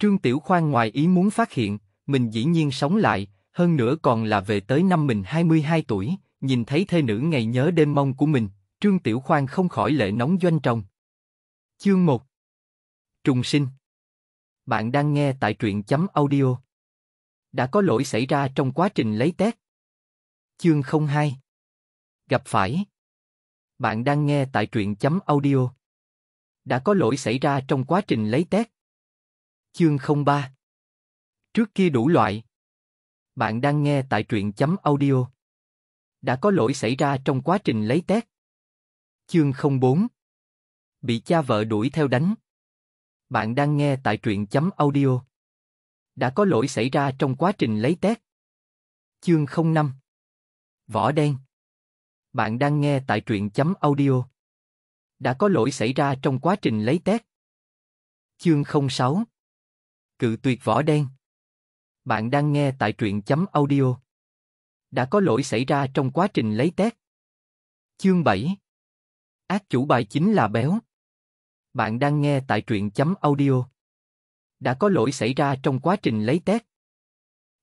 Trương Tiểu Khoan ngoài ý muốn phát hiện, mình dĩ nhiên sống lại, hơn nữa còn là về tới năm mình 22 tuổi, nhìn thấy thê nữ ngày nhớ đêm mong của mình, Trương Tiểu Khoan không khỏi lệ nóng doanh tròng. Chương 1. Trùng sinh. Bạn đang nghe tại truyện.audio. Đã có lỗi xảy ra trong quá trình lấy test. Chương 02. Gặp phải. Bạn đang nghe tại truyện.audio. Đã có lỗi xảy ra trong quá trình lấy test. Chương 03. Trước kia đủ loại. Bạn đang nghe tại truyện.audio. Đã có lỗi xảy ra trong quá trình lấy test. Chương 04. Bị cha vợ đuổi theo đánh. Bạn đang nghe tại truyện.audio. Đã có lỗi xảy ra trong quá trình lấy test. Chương 05. Vỏ đen. Bạn đang nghe tại truyện.audio. Đã có lỗi xảy ra trong quá trình lấy test. Chương 06. Cự tuyệt vỏ đen. Bạn đang nghe tại truyện.audio. Đã có lỗi xảy ra trong quá trình lấy test. Chương 7. Ác chủ bài chính là béo. Bạn đang nghe tại truyện.audio. Đã có lỗi xảy ra trong quá trình lấy test.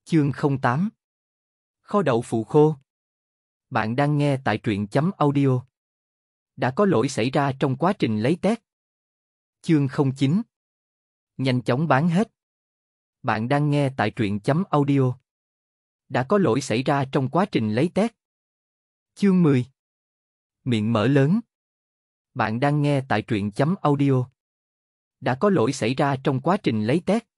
Chương 08. Kho đậu phụ khô. Bạn đang nghe tại truyện.audio. Đã có lỗi xảy ra trong quá trình lấy test. Chương 09. Nhanh chóng bán hết. Bạn đang nghe tại truyện.audio. Đã có lỗi xảy ra trong quá trình lấy test. Chương 10. Miệng mở lớn. Bạn đang nghe tại truyện.audio. Đã có lỗi xảy ra trong quá trình lấy test.